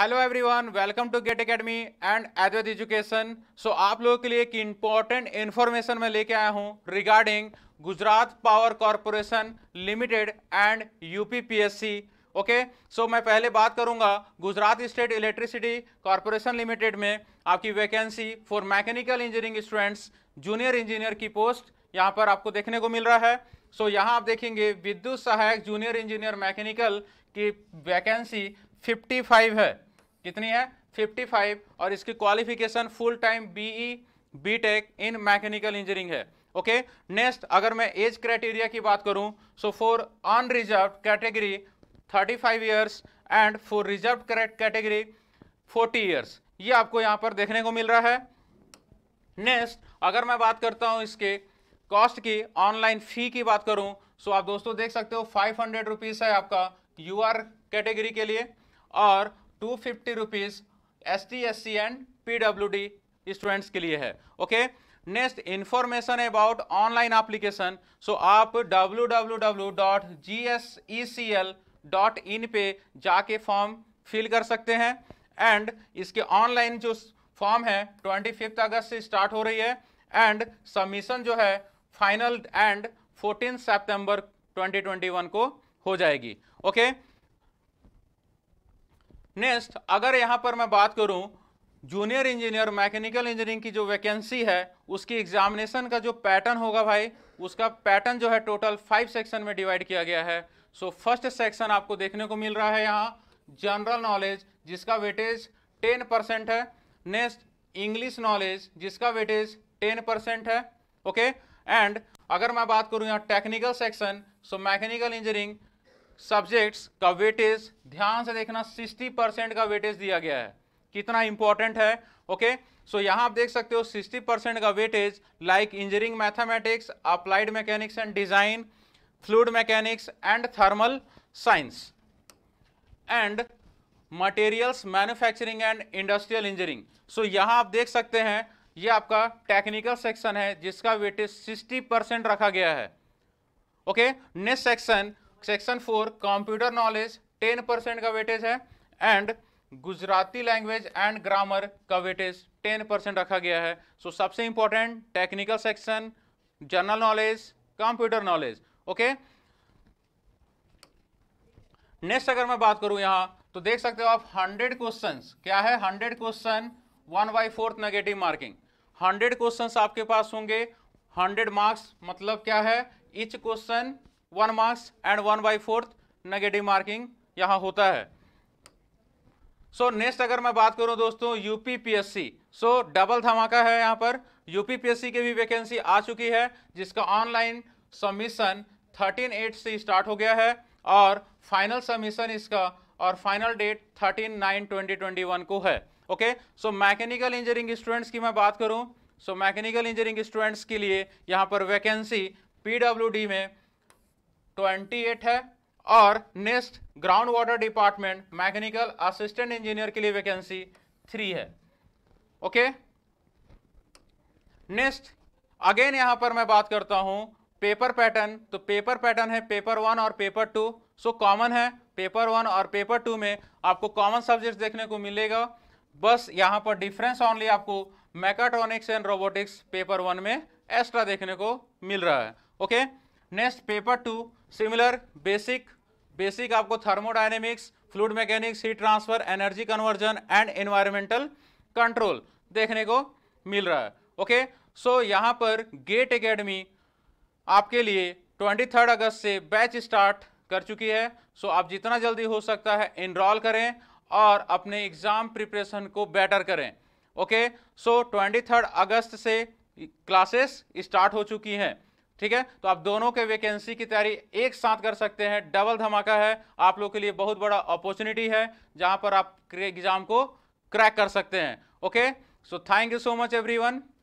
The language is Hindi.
Hello everyone, welcome to gate academy and education आप लोगों के लिए एक इम्पॉर्टेंट इन्फॉर्मेशन मैं लेके आया हूं regarding Gujarat power corporation limited and UPPSC. Okay, so मैं पहले बात करूंगा Gujarat state electricity corporation limited में आपकी vacancy for mechanical engineering students junior engineer की पोस्ट यहाँ पर आपको देखने को मिल रहा है। सो यहाँ आप देखेंगे विद्युत सहायक जूनियर इंजीनियर मैकेनिकल की वैकेंसी 55 है। कितनी है? 55। और इसकी qualification full time BE B tech in mechanical engineering है। ओके, नेक्स्ट अगर मैं एज क्राइटेरिया की बात करूं, so for unreserved category 35 years and for reserved category 40 years, ये आपको यहां पर देखने को मिल रहा है। नेक्स्ट अगर मैं बात करता हूं इसके कॉस्ट की, ऑनलाइन फी की बात करूं, सो आप दोस्तों देख सकते हो 500 रुपीज़ है आपका यू आर कैटेगरी के लिए और 250 rupees ST SC and PWD students के लिए है। Okay, next information about online application, so आप www.gsecl.in पे जाके फॉर्म फिल कर सकते हैं एंड इसके ऑनलाइन जो फॉर्म है 25 अगस्त से स्टार्ट हो रही है एंड सबमिशन जो है फाइनल एंड 14 सितंबर 2021 को हो जाएगी। ओके, नेक्स्ट अगर यहाँ पर मैं बात करूँ जूनियर इंजीनियर मैकेनिकल इंजीनियरिंग की जो वैकेंसी है उसकी एग्जामिनेशन का जो पैटर्न होगा भाई, उसका पैटर्न जो है टोटल 5 सेक्शन में डिवाइड किया गया है। सो फर्स्ट सेक्शन आपको देखने को मिल रहा है यहाँ जनरल नॉलेज, जिसका वेटेज 10% है। नेक्स्ट इंग्लिश नॉलेज, जिसका वेटेज 10% है। ओके, एंड अगर मैं बात करूँ यहाँ technical section, so mechanical engineering subjects का वेटेज ध्यान से देखना 60% का वेटेज दिया गया है। कितना इंपॉर्टेंट है? ओके, सो यहाँ आप देख सकते हो 60% का weightage like engineering mathematics, applied mechanics and design, fluid mechanics and thermal science and materials manufacturing and industrial engineering. So यहाँ आप देख सकते हैं ये आपका टेक्निकल सेक्शन है जिसका वेटेज 60% रखा गया है। Okay, next section 4 computer knowledge 10% का वेटेज है and Gujarati language and grammar का वेटेज 10% रखा गया है। सो सबसे important technical section, general knowledge, computer knowledge. Okay, next अगर मैं बात करूं यहां तो देख सकते हो आप 100 क्वेश्चंस, क्या है 100 क्वेश्चन 1/4 नेगेटिव मार्किंग, 100 क्वेश्चंस आपके पास होंगे। 100 मार्क्स मतलब क्या है, each question 1 marks and 1/4 negative marking यहाँ होता है। सो नेक्स्ट अगर मैं बात करूँ दोस्तों यूपीपीएससी, सो डबल धमाका है यहाँ पर। यूपीपीएससी की भी वैकेंसी आ चुकी है जिसका ऑनलाइन सबमिशन 13/8 से स्टार्ट हो गया है और फाइनल सबमिशन इसका और फाइनल डेट 13/9/2021 को है। Okay, so mechanical engineering students की मैं बात करूँ, सो मैकेनिकल इंजीनियरिंग स्टूडेंट्स के लिए यहाँ पर वैकेंसी PWD में 28 है और next ground water department mechanical assistant engineer के लिए वैकेंसी 3 है। ओके, नेक्स्ट अगेन यहां पर मैं बात करता हूं पेपर पैटर्न, तो पेपर पैटर्न है पेपर 1 और पेपर 2। सो कॉमन है, पेपर 1 और पेपर 2 में आपको कॉमन सब्जेक्ट देखने को मिलेगा, बस यहां पर डिफरेंस ओनली आपको मेकाट्रॉनिक्स एंड रोबोटिक्स पेपर 1 में एक्स्ट्रा देखने को मिल रहा है। Okay, next paper 2 similar basic आपको thermodynamics, fluid mechanics, heat transfer, energy conversion and environmental control देखने को मिल रहा है। ओके, सो यहाँ पर गेट एकेडमी आपके लिए 23 अगस्त से बैच स्टार्ट कर चुकी है। सो आप जितना जल्दी हो सकता है इनरोल करें और अपने एग्ज़ाम प्रिपरेशन को बेटर करें। ओके, सो 23 अगस्त से क्लासेस स्टार्ट हो चुकी हैं, ठीक है। तो आप दोनों के वैकेंसी की तैयारी एक साथ कर सकते हैं, डबल धमाका है, आप लोग के लिए बहुत बड़ा अपॉर्चुनिटी है जहां पर आप एग्जाम को क्रैक कर सकते हैं। Okay, so thank you so much everyone.